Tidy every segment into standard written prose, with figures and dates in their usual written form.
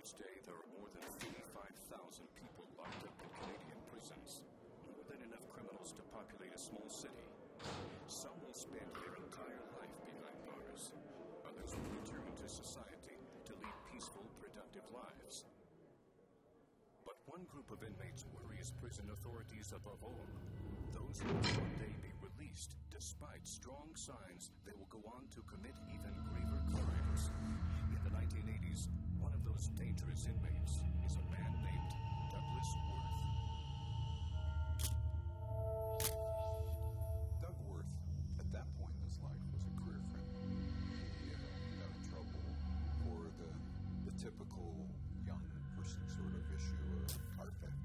average day, there are more than 35,000 people locked up in Canadian prisons, more than enough criminals to populate a small city. Some will spend their entire life behind bars. Others will return to society to lead peaceful, productive lives. But one group of inmates worries prison authorities above all, those who will someday be released, despite strong signs they will go on to commit even graver crimes. In the 1980s, one of those dangerous inmates is a man named Douglas Worth. Doug Worth, at that point in his life, was a career criminal. He got in trouble for the typical young person sort of issue of car theft.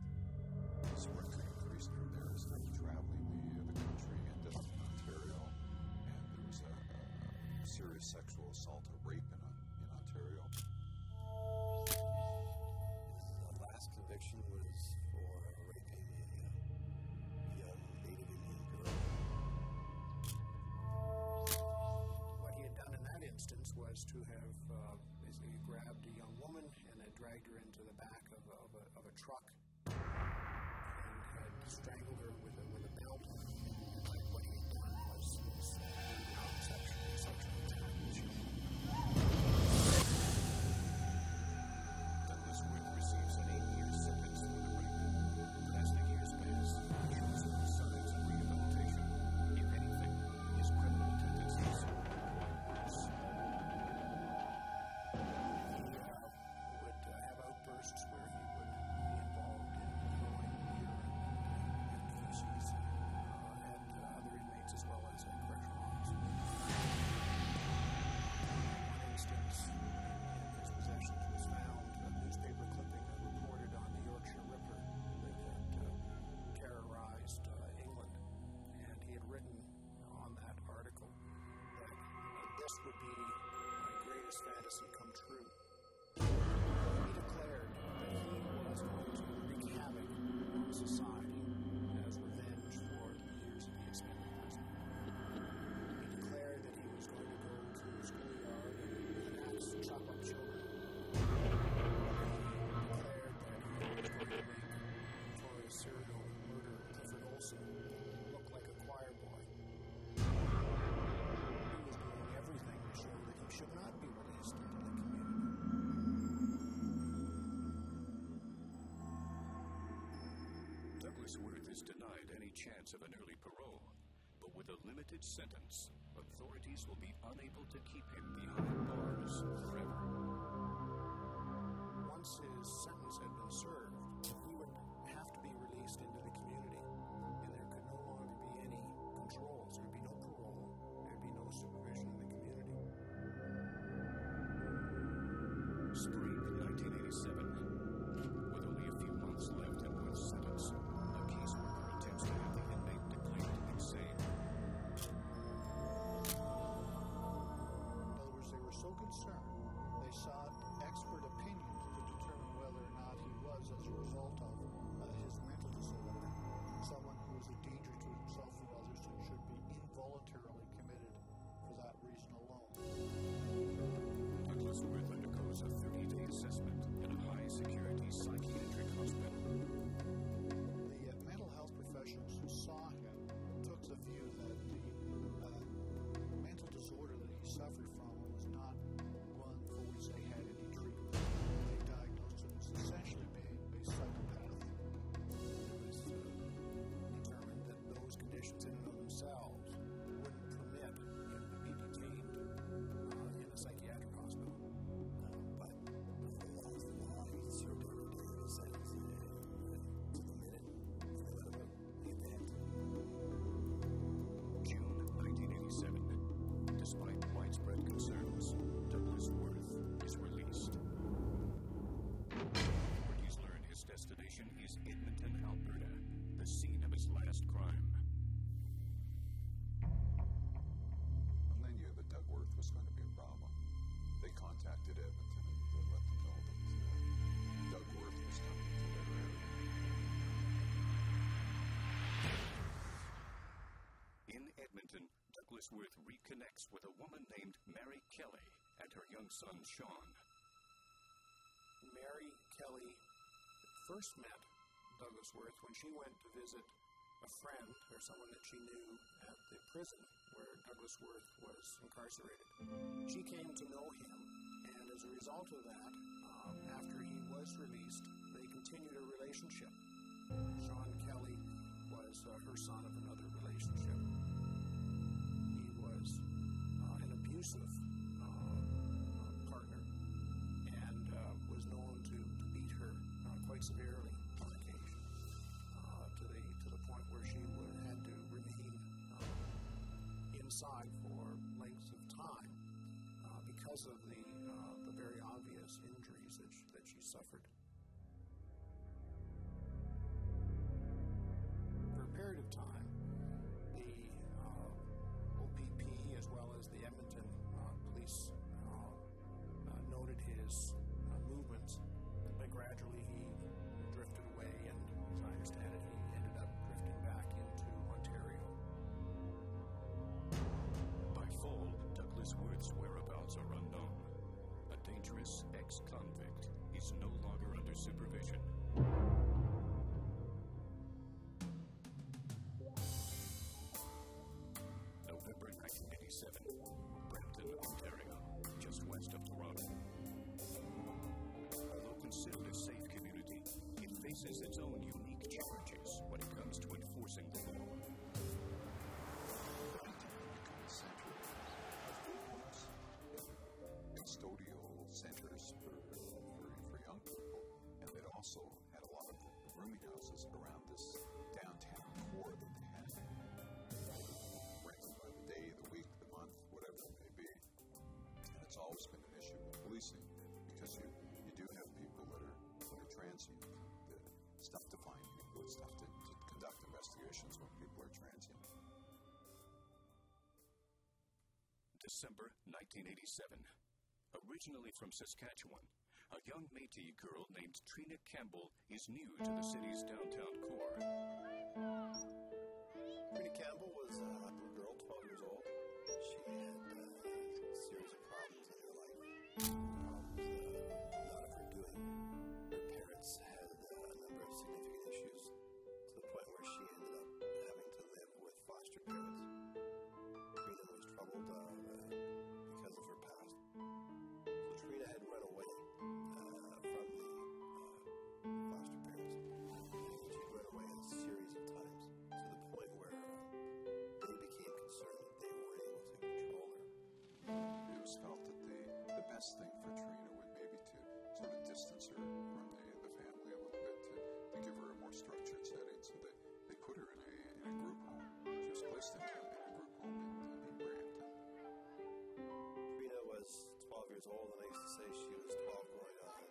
His record increased from there as they were traveling the country, ended up in Ontario, and there was a serious sexual assault or rape in Ontario. The last conviction was for raping a young Native Indian girl. What he had done in that instance was to have basically grabbed a young woman and had dragged her into the back of a truck and had strangled her with a belt. And what he had done was sexual attack. This would be my greatest fantasy come true. He declared that he was going to wreak havoc on society as revenge for the years that he had spent in prison. He declared that he was going to go to the schoolyard and with an axe chop up children. He declared that he was going to make notorious serial murderer Clifford Olson look like a choir boy. Should not be released into the community. Douglas Worth is denied any chance of an early parole, but with a limited sentence, authorities will be unable to keep him behind bars forever. Once his sentence had been served, he would have to be released into the community, and there could no longer be any controls. There would be no parole, there would be no supervision in the community. Spring 1987, with only a few months left in Worth's sentence, a caseworker attempts to have the inmate declared insane. In other words, they were so concerned, they sought expert opinions to determine whether or not he was, as a result of his mental disorder, someone who was a danger to himself and others and should be involuntarily committed for that reason alone. Douglas Worth undergoes a 30-day assessment in a high-security psychiatric hospital. The mental health professionals who saw him took the view that the mental disorder that he suffered from was not one for which they had any treatment. They diagnosed him as essentially being a psychopath. It was determined that those conditions in and of themselves wouldn't permit him to be detained in a psychiatric hospital. Contacted Edmonton and let them know that Doug Worth was coming to their area. In Edmonton, Douglas Worth reconnects with a woman named Mary Kelly and her young son, Sean. Mary Kelly first met Douglas Worth when she went to visit a friend or someone that she knew at the prison where Douglas Worth was incarcerated. She came to know him, and as a result of that, after he was released, they continued a relationship. Sean Kelly was her son of another relationship. He was an abusive partner and was known to beat her quite severely on occasion, to the point where she had to remain inside for lengths of time because of the very obvious injuries that she suffered. Period of time, the OPP as well as the Edmonton police noted his movements, but gradually he drifted away, and as I understand it, he ended up drifting back into Ontario. By fall, Douglas Worth's whereabouts are unknown. A dangerous ex-convict is no longer under supervision. November 1987, Brampton, Ontario, just west of Toronto. Although considered a safe community, it faces its own unique challenges when it comes to enforcing the law. The 19th century of influence, custodial centers for young people, and it also had a lot of rooming houses around this downtown core that they had. Whatever it may be. And it's always been an issue with policing because you do have people that are transient, that it's tough to find people, it's tough to conduct investigations when people are transient. December 1987. Originally from Saskatchewan, a young Metis girl named Trina Campbell is new to the city's downtown core. Trina Campbell was a little girl, 12 years old. She had a series of problems in her life. Not of her doing. Her parents had a number of significant issues to the point where she ended up having to live with foster parents. Trina was troubled because of her past. So Trina had run away from the foster parents. And she ran away a series of times to the point where they became concerned that they were felt that the best thing for Trina would maybe to sort of distance her from the family a little bit, to give her a more structured setting, so that they put her in a group home. She was placed in a group home in Brampton. Trina was 12 years old, and I used to say she was 12 going on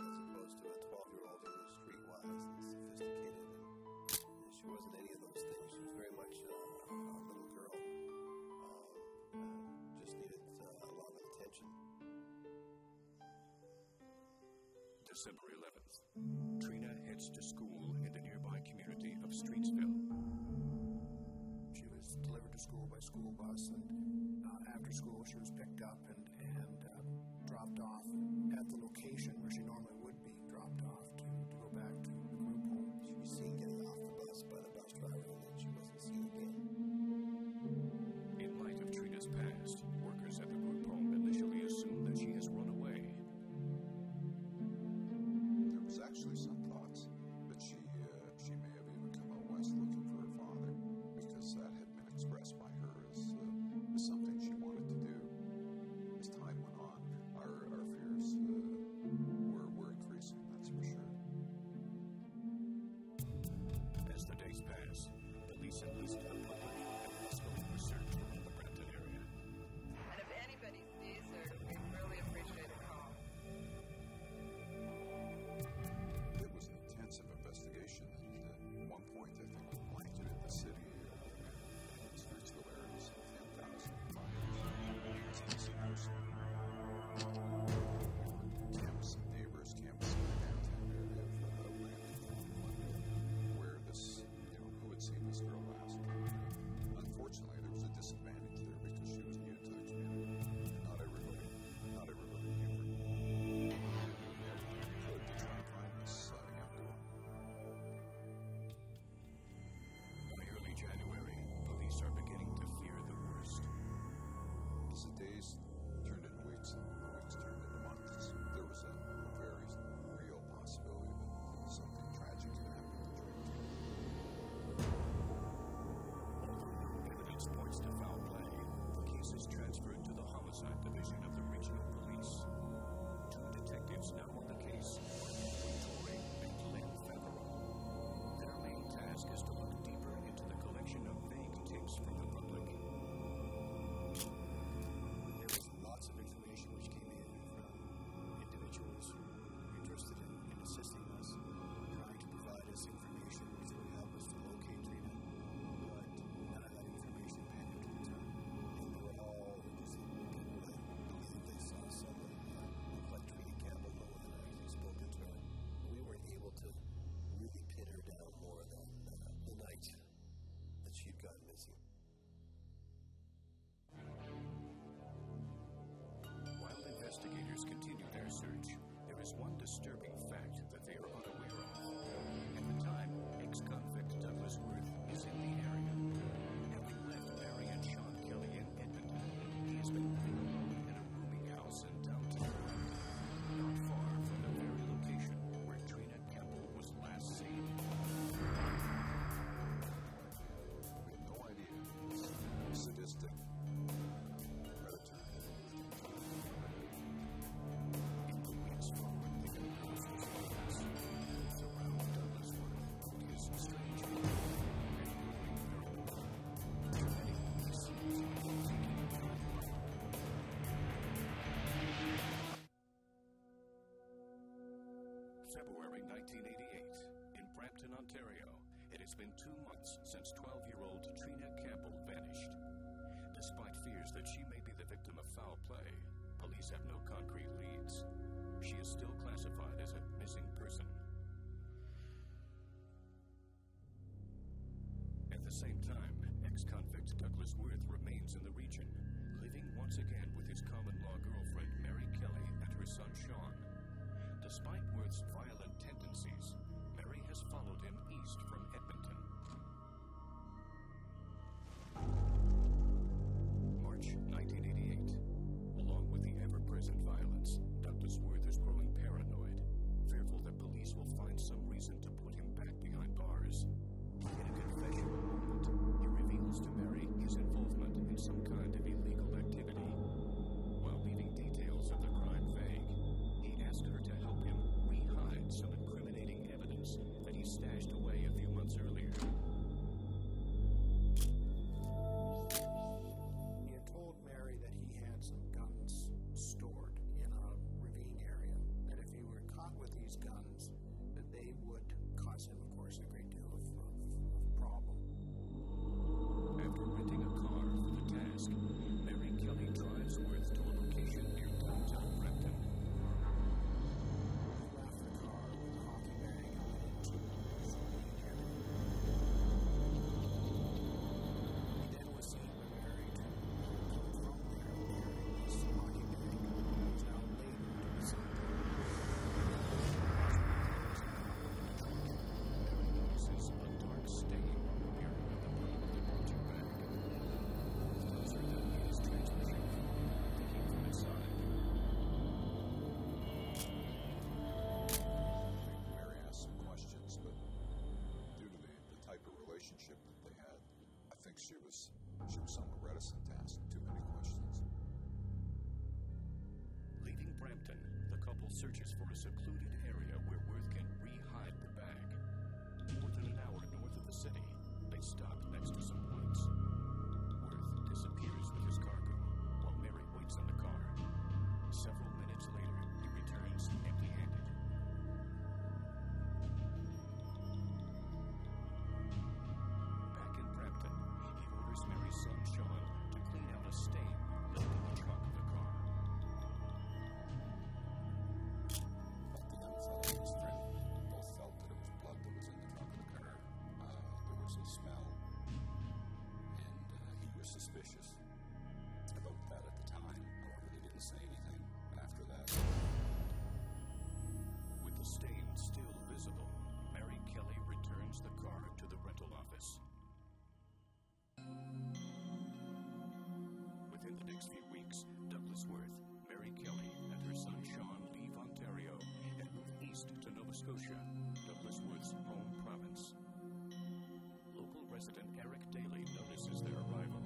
10, as opposed to a 12-year-old who was streetwise and sophisticated. And she wasn't any of those things. She was very much a little girl. Just needed a lot of attention. December 11th, Trina heads to school in the nearby community of Streetsville. She was delivered to school by school bus, and after school she was picked up and dropped off at the location where she normally would be dropped off to go back to the group home. She was seen getting off the bus by the bus driver, and then she wasn't seen again. Past, workers at the group home initially assumed that she has run away. There was actually some thoughts that she may have even come out west looking for her father, because that had been expressed by her as something she wanted to do. As time went on, our fears were increasing, that's for sure. As the days pass, police enlist a public and hospital research from the Brampton area. And if anybody sees her, we really appreciate a call. It February 1988, in Brampton, Ontario, it has been 2 months since 12-year-old Trina Campbell vanished. Despite fears that she may be the victim of foul play, police have no concrete leads. She is still classified as a missing person. At the same time, ex-convict Douglas Worth remains in the region, living once again with his common-law girlfriend Mary Kelly and her son Sean. Despite Worth's violent tendencies, Mary has followed him east from Edmonton. March 1988. Along with the ever-present violence, Douglas Worth is growing paranoid, fearful that police will find some reason to put him back behind bars. In a confessional moment, he reveals to Mary his involvement in some kind of illegal activity. While leaving details of the crime vague, he asked her to help him re-hide some incriminating evidence that he stashed away a few months earlier. He had told Mary that he had some guns stored in a ravine area, that if he were caught with these guns, that they would cause him, of course, a great deal of problem. After renting a car for the task, Mary Kelly drives Worth to a location near downtown Brampton. He left the car with a hockey bag and went into the ravine area. He then was seen by Mary to come from there carrying this hockey bag, which was now later to be seen. Mary notices a dark stain appearing at the bottom of the project bag. Worth tells her that it is transmission fluid leaking from its side. Mary asked some questions, but due to the type of relationship that they had, I think she was somewhat reticent to ask too many questions. Leaving Brampton, the couple searches for a secluded area where Worth can re-hide the bag. Within an hour north of the city, they stop next to some woods. Worth disappears with his cargo, while Mary waits on the car. Several minutes later, he returns empty-handed. Back in Brampton, he orders Mary's son, Sean, to clean out a stain left in the trunk of the car. At the onset of his trip, both felt that it was blood that was in the trunk of the car. There was a smell, and he was suspicious about that at the time. However, he didn't say anything after that. With the stain still visible, Mary Kelly returns the car to the rental office. Within the next few weeks, Douglas Worth, Mary Kelly, and her son Sean leave Ontario and move east to Nova Scotia, Douglas Worth's home province. Local resident Eric Daly notices their arrival.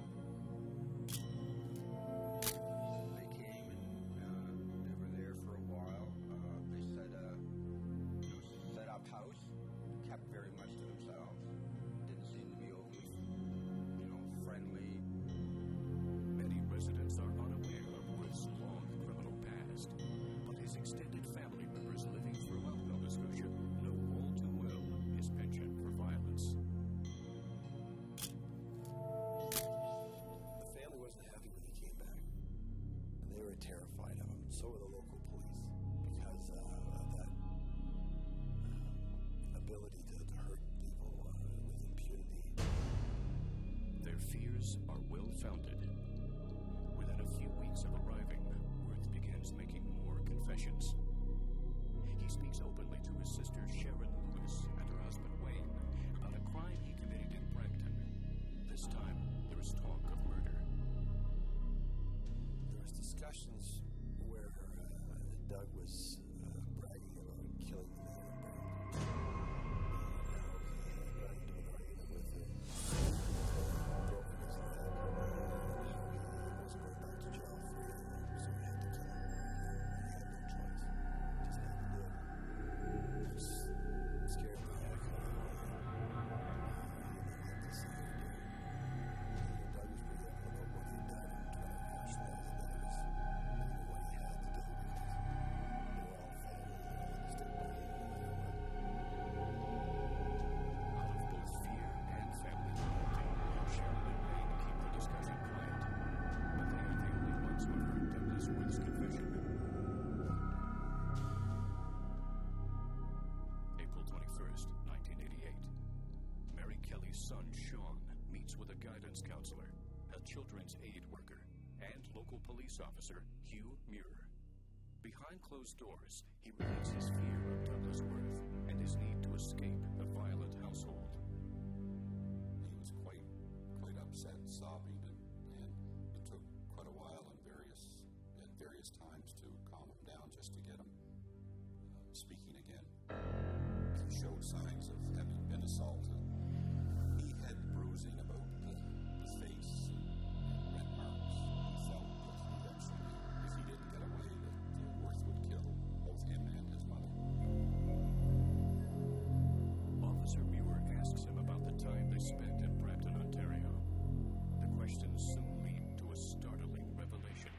They came and they were there for a while. They set up house, kept very much to themselves, didn't seem to be overly, friendly. Many residents are unaware of Worth's long criminal past, but his extended family members living throughout Nova Scotia know all too well his penchant for violence. The family wasn't happy when he came back, and they were terrified of him. So were the local police, because of that ability to hurt people with impunity. Their fears are well-founded. Within a few weeks of arriving, Worth begins making more confessions. He speaks openly to his sister Sharon Lewis and her husband Wayne about a crime he committed in Brampton. This time, there is talk of murder. There was discussions where Doug was bragging about killing the man in Brampton. He got into an argument with him. Broken his leg. He wasn't going back to jail for it, so he had to kill him. He had no choice. Just had to do it. It scared the heck out of him. He didn't have to say it. Doug was pretty open about what he'd done and trying to rationalize that it was what he had to do because children's aid worker and local police officer Hugh Muir. Behind closed doors, he relates his fear of Douglas Worth and his need to escape the violent household. He was quite upset and sobbing, and it took quite a while and various times to calm him down, just to get him speaking again. He showed signs of having been assaulted. He had bruising about the face and red marks. He felt that eventually, if he didn't get away, that Worth would kill both him and his mother. Officer Muir asks him about the time they spent in Brampton, Ontario. The questions soon lead to a startling revelation.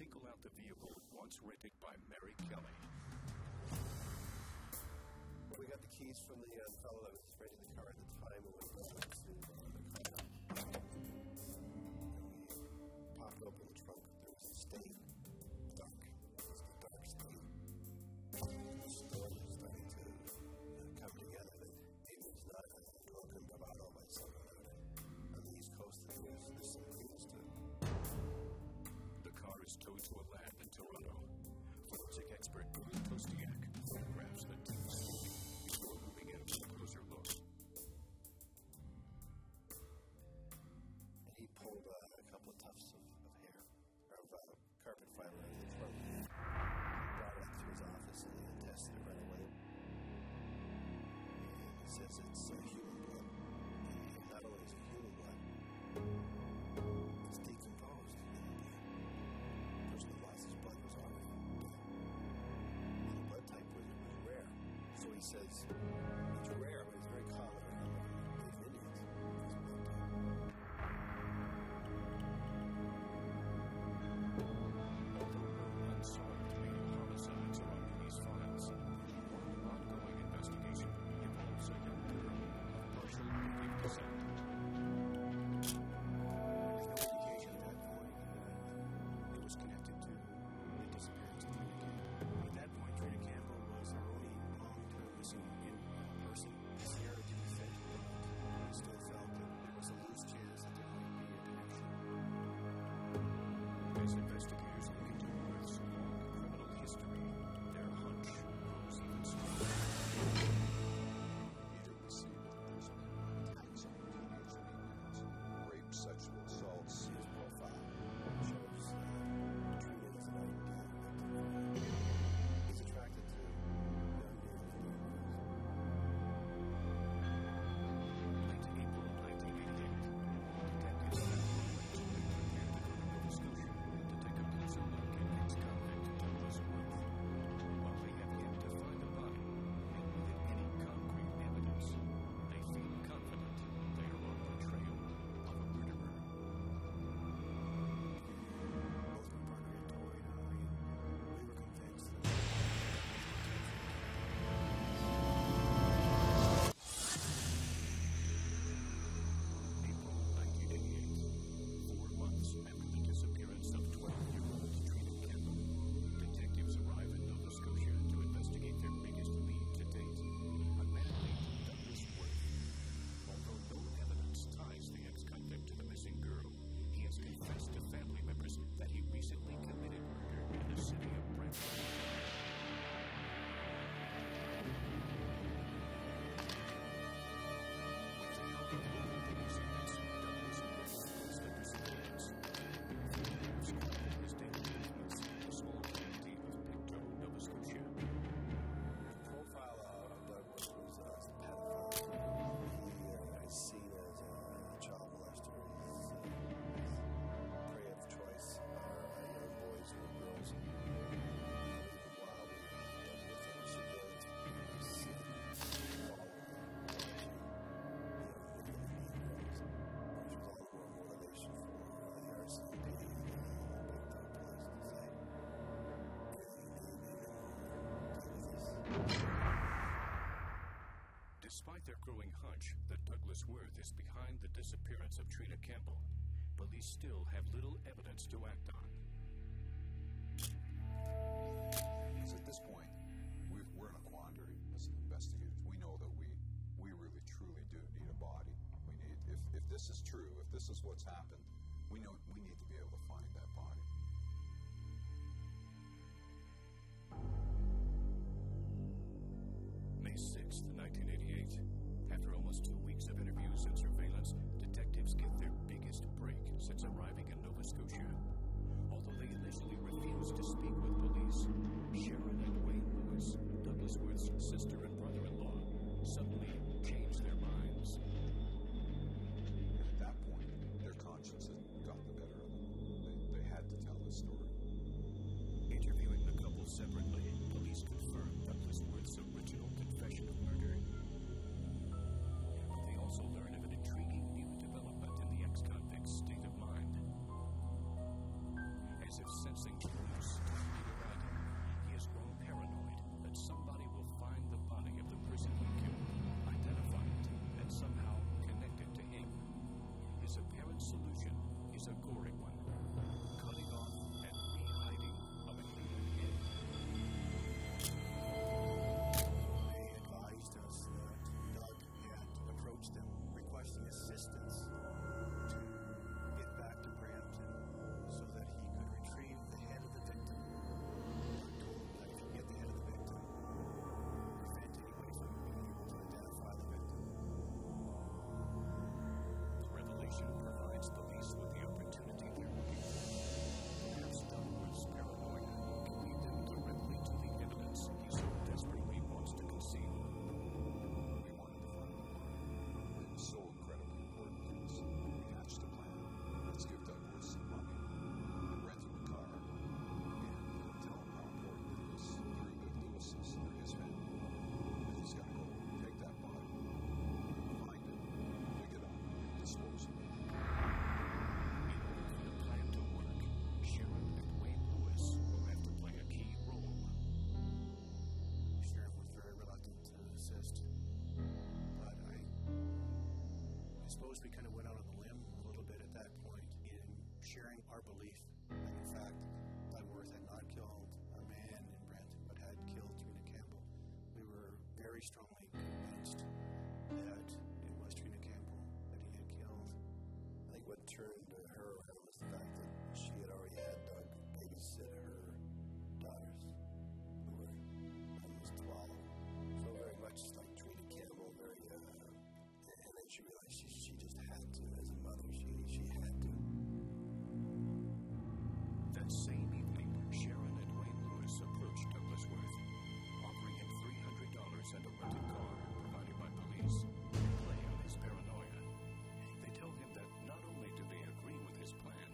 Single out the vehicle once rented by Mary Kelly. We got the keys from the fellow that was renting the car at the time when we brought it to the car. We popped open the trunk. There was a stain. Dark. It was a dark stain. The story was starting to come together that it was not a broken bravado by someone on the East Coast. There's some clues to it. Is towed to a lab in Toronto. Forensic expert Bruce Kostiak photographs the text before moving in for a closer look. And he pulled a couple of tufts of hair, of carpet fiber out of the throat, brought it to his office, and they tested it right away. And he says it's human blood. And not only is it human blood, it's decomposed. He says it's rare, but it's very common in the Indians. Although unsolved major homicides are on police files, one ongoing investigation involves a young girl of partial Indian descent. There's no indication at that point it was connected to the disappearance of Trina Campbell. At that point, Trina Campbell was her only missing in person. Sarah didn't think about it. I still felt that there was a loose chance that there might be a connection. As investigators look into Worth's long criminal history, their hunch grows even stronger. It would seem that there's a tax on teenage females, rape, sexual assaults. His profile shows Trina is an ideal. He's attracted to April 1988, detectives at Nova Scotia to take up their growing hunch that Douglas Worth is behind the disappearance of Trina Campbell. Police still have little evidence to act on. So at this point, we're in a quandary as investigators. We know that we really truly do need a body. We need, if this is true, if this is what's happened, we know we need to be able to find that body. May 6th, 1988. After almost 2 weeks of interviews and surveillance, detectives get their biggest break since arriving in Nova Scotia. Although they initially refused to speak with police, Sharon and Wayne Lewis, Douglas Worth's sister and brother-in-law, suddenly changed their minds. And at that point, their conscience had got the better of them. They had to tell the story. Interviewing the couple separately, police confirmed Douglas Worth's original confession of murder. But they also learned of an intriguing new development in the ex-convict's state of mind. As if sensing truth started around him, he has grown paranoid that somebody will find the body of the person he killed, identify it, and somehow connect it to him. His apparent solution is a gory one. We kind of went out on a limb a little bit at that point in sharing our belief in the fact that Worth had not killed a man in Brampton, but had killed Trina Campbell. We were very strongly convinced that it was Trina Campbell that he had killed. I think what turned her around was the fact that she had already had Doug babysit her daughters, who were at least 12. So very much like Trina Campbell, very and then she realized she just had to, as a mother, she had to. That same evening, Sharon and Wayne Lewis approached Douglas Worth, offering him $300 and a rented car provided by police to play on his paranoia. They tell him that not only do they agree with his plan,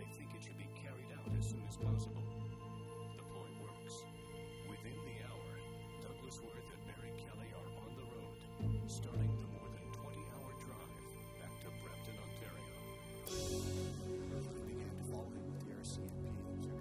they think it should be carried out as soon as possible. The ploy works. Within the hour, Douglas Worth and Mary Kelly are on the road, starting the more than 20-hour drive back to Brampton, Ontario. They began to fall in with the RCMP.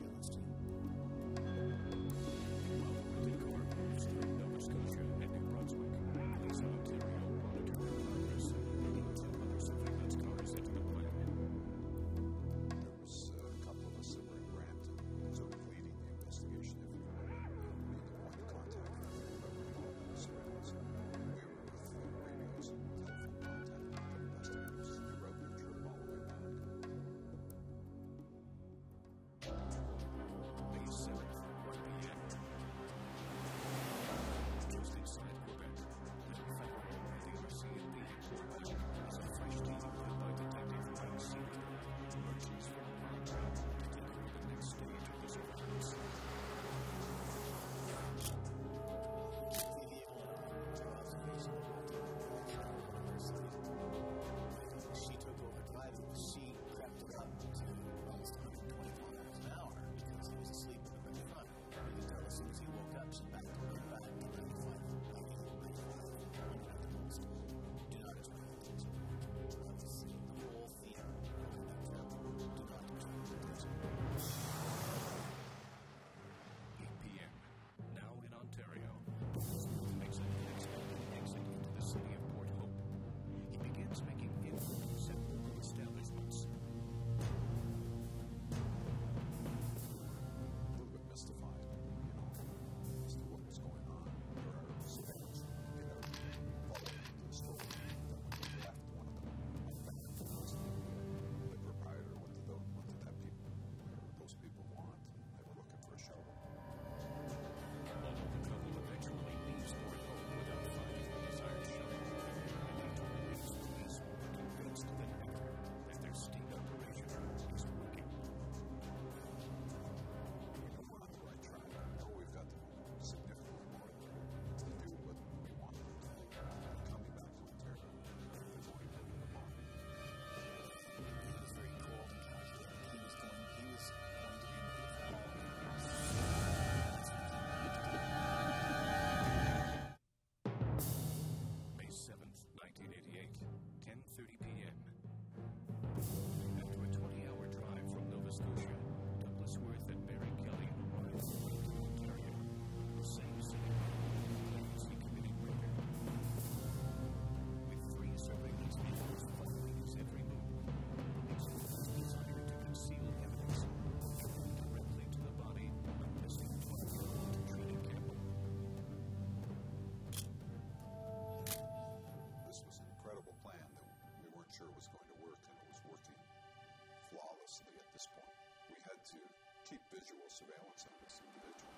keep visual surveillance on this individual.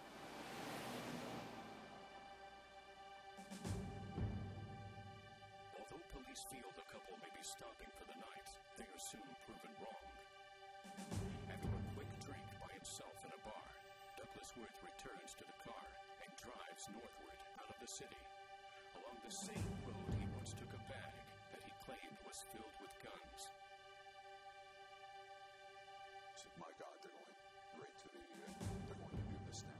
Although police feel the couple may be stopping for the night, they are soon proven wrong. After a quick drink by himself in a bar, Douglas Worth returns to the car and drives northward out of the city, along the same road he once took a bag that he claimed was filled with guns. My God, they're going right to the, they're going to do this now.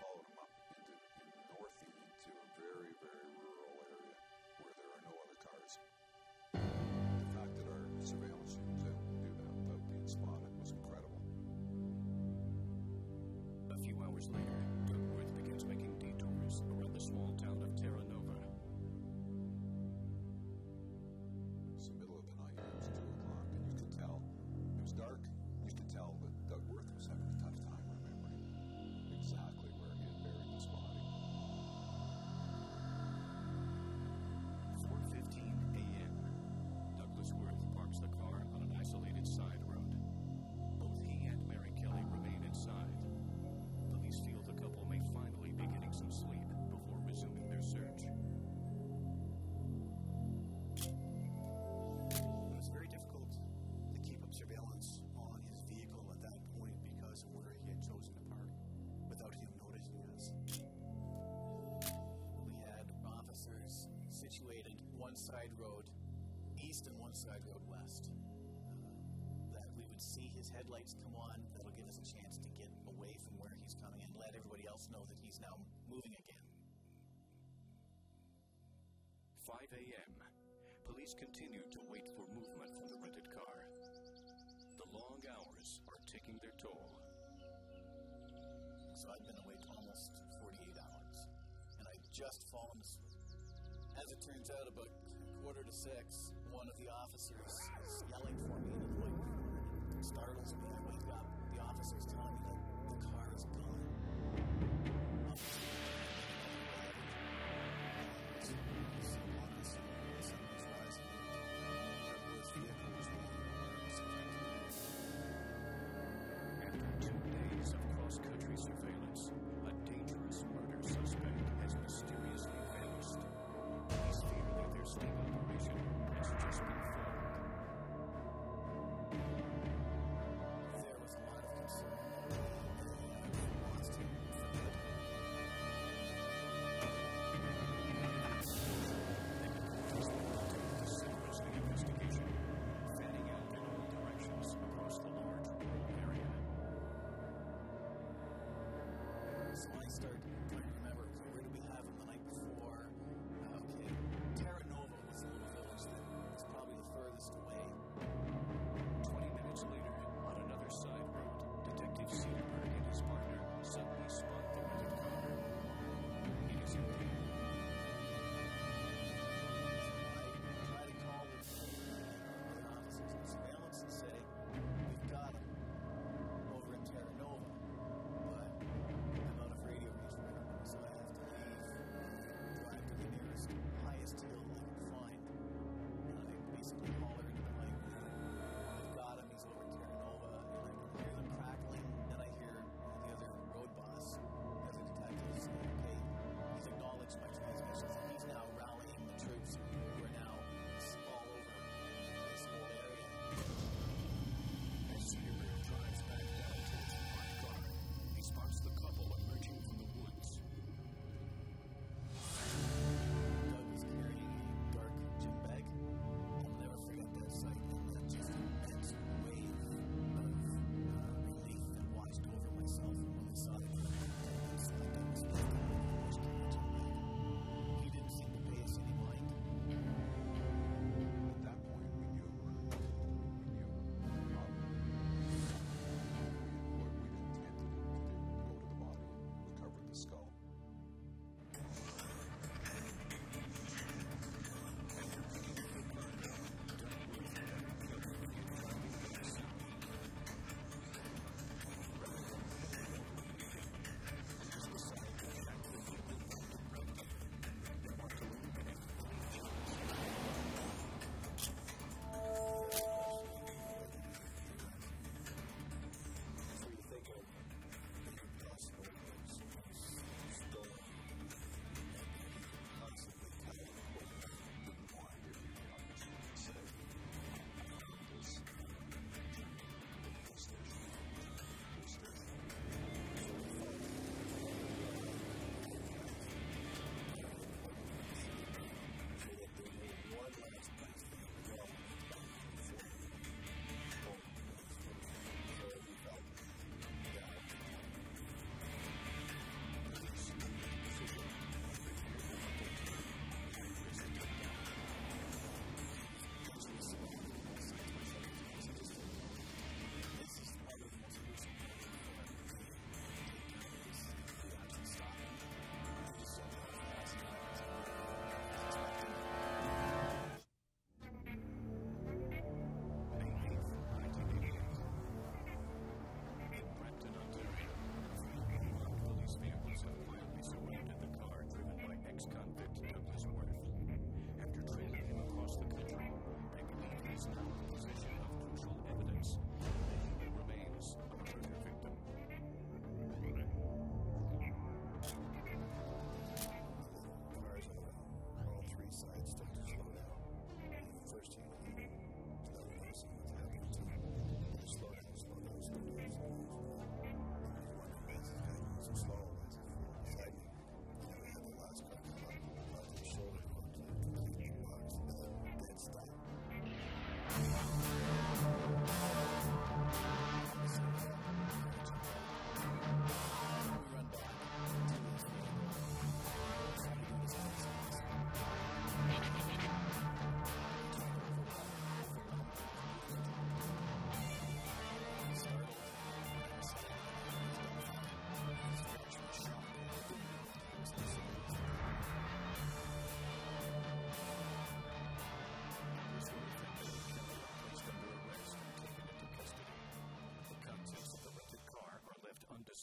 Followed them up into the northeast into a very, very rural area where there are no other cars. The fact that our surveillance was able to do that without being spotted was incredible. A few hours later, Douglas begins making detours around the small town of Terra Nova. It's the middle of the night, it was 2 o'clock, and you could tell. Dark, you could tell that Doug Worth was having a tough time remembering exactly where he had buried his body. 4:15 a.m. Douglas Worth parks the car on an isolated side road. Both he and Mary Kelly remain inside. Police feel the couple may finally be getting some sleep before resuming their search. One side road east and one side road west. That we would see his headlights come on, that'll give us a chance to get away from where he's coming and let everybody else know that he's now moving again. 5 a.m. Police continue to wait for movement from the rented car. The long hours are taking their toll. So I've been awake almost 48 hours, and I've just fallen asleep. As it turns out, about 5:45, one of the officers is yelling for me in a voice. It startles me. I wake up. The officer's telling me that the car is gone. After 2 days of cross-country surveillance, a dangerous murder suspect has mysteriously vanished. Police fear that their sting operation has just been foiled. There was a lot of concern that they lost him for good. And the police were continuing to serious investigation, fanning out in all directions across the large rural area. So I start trying to remember where did we have him the night before. Terra Nova was a little village that was probably the furthest away. 20 minutes later, on another side road, Detective Cedarburg and his partner suddenly spot the rented car. It is empty. I try to call the officers in surveillance and say, we've got him over in Terra Nova, but I'm out of radio reach right now, so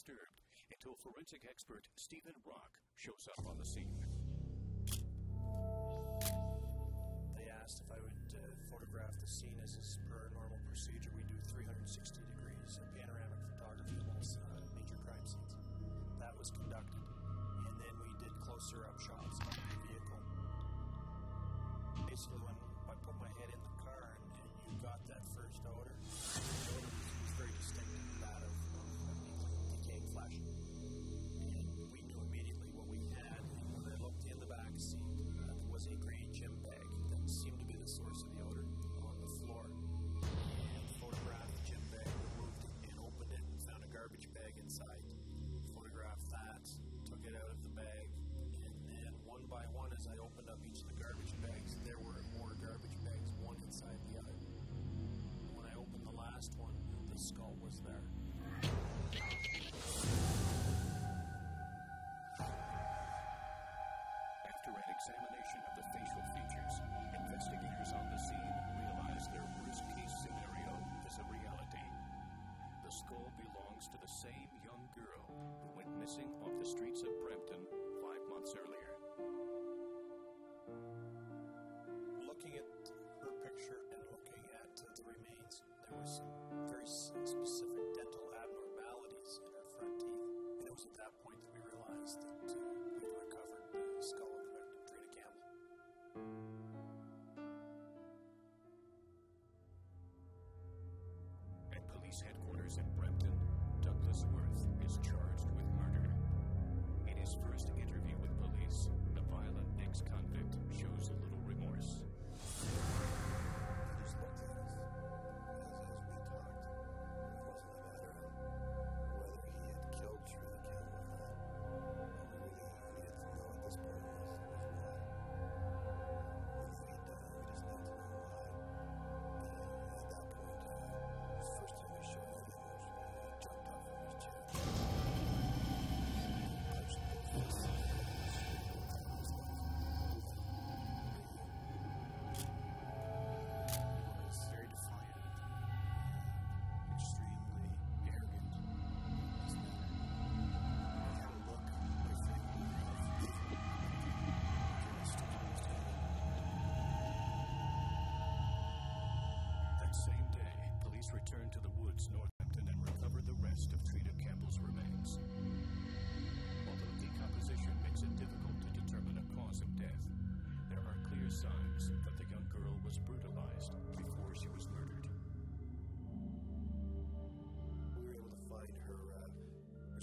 disturbed until forensic expert Stephen Rock shows up on the scene. They asked if I would photograph the scene as is per normal procedure. We do 360 degrees of panoramic photography of all major crime scenes. That was conducted, and then we did closer up shots on the vehicle. Basically, when I put my head in the car and you got that first odor, the odor was very distinctive, that of decaying flesh. And we knew immediately what we had. And when I looked in the back seat, there was a gray gym bag that seemed to be the source of the odor on the floor. And photographed the gym bag, removed it, and opened it, and found a garbage bag inside. Photographed that, took it out of the bag, and then one by one, as I opened up each of the garbage bags, there were more garbage bags, one inside the other. When I opened the last one, the skull was there. After an examination of the facial features, investigators on the scene realized their worst-case scenario is a reality. The skull belongs to the same young girl who went missing off the streets of Brampton 5 months earlier. Looking at her picture and looking at the remains, there were some very specific dental abnormalities in her front teeth. And it was at that point that we realized that we had recovered the skull of the victim, Trina Campbell. At police headquarters in Brampton, Douglas Worth is charged with murder. In his first interview with police, the violent ex-convict shows a little remorse. He just looked at us as we talked. It wasn't a matter of whether he had killed Trina Campbell or not. All we really needed to know at this point was why. If we had done it, we just needed to know why. And at that point, it was the first time he showed any emotion. He jumped off of his chair. He punched both of us.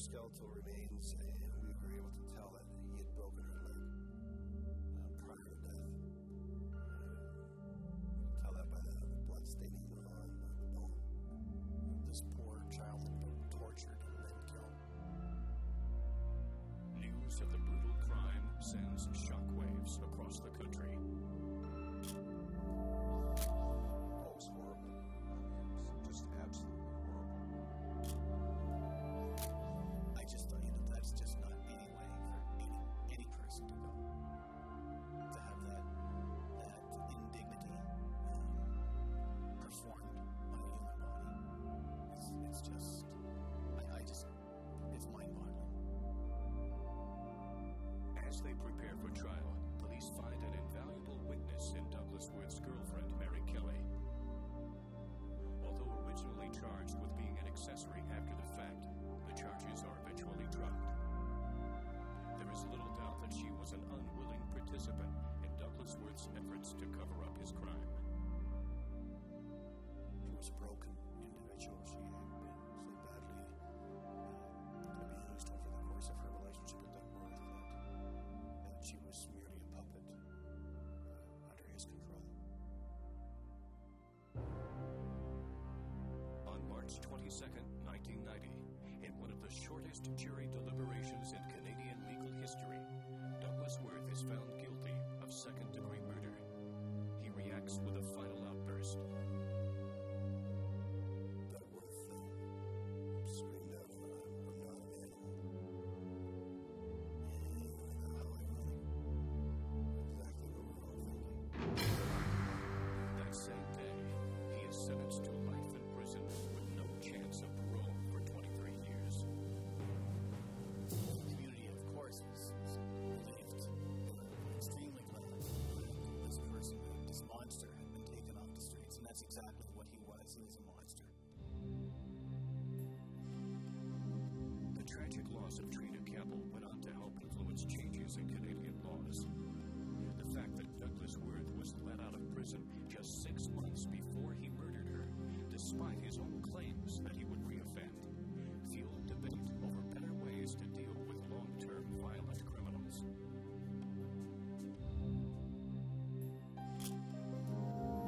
Skeletal remains, and we were able to tell that he had broken her leg prior to death. You can tell that by the blood staining on the bone. This poor child had been tortured and then killed. News of the brutal crime sends shockwaves across the country. That was horrible. It was just absolutely. As they prepare for trial, police find an invaluable witness in Douglas Worth's girlfriend, Mary Kelly. Although originally charged with being an accessory after the fact, the charges are eventually dropped. There is little doubt that she was an unwilling participant in Douglas Worth's efforts to cover up his crime. She was a broken individual. She had been so badly abused over the course of her relationship with Douglas. She was merely a puppet under his control. On March 22nd, 1990, in one of the shortest jury deliberations in Canadian legal history, Douglas Worth is found guilty of second-degree murder. He reacts with a final outburst. Sentenced to life in prison with no chance of parole for 23 years. laws of Trina Campbell went on to help influence changes in Canadian laws. The fact that Douglas Worth was let out of prison just 6 months before he murdered her, despite his own claims that he would reoffend, fueled debate over better ways to deal with long-term violent criminals.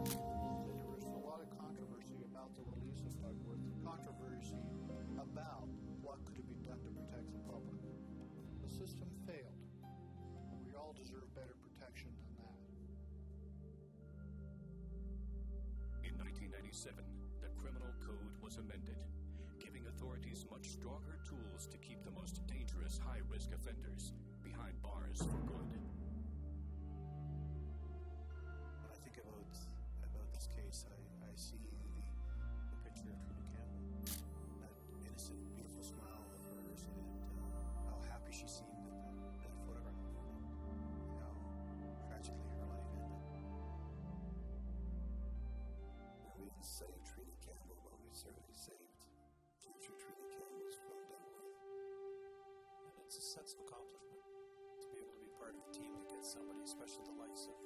There was a lot of controversy about the release of Douglas, controversy about what could have been done to protect the public. The system failed. We all deserve better protection than that. In 1997, the Criminal Code was amended, giving authorities much stronger tools to keep the most dangerous high-risk offenders behind bars for good. When I think about this case, I see the picture of Trina Campbell, that innocent, beautiful smile of hers, and how happy she seemed in that photograph, and how tragically her life ended. When we even say Trina Campbell, but we certainly say it's a sense of accomplishment to be able to be part of a team that gets somebody, especially the likes of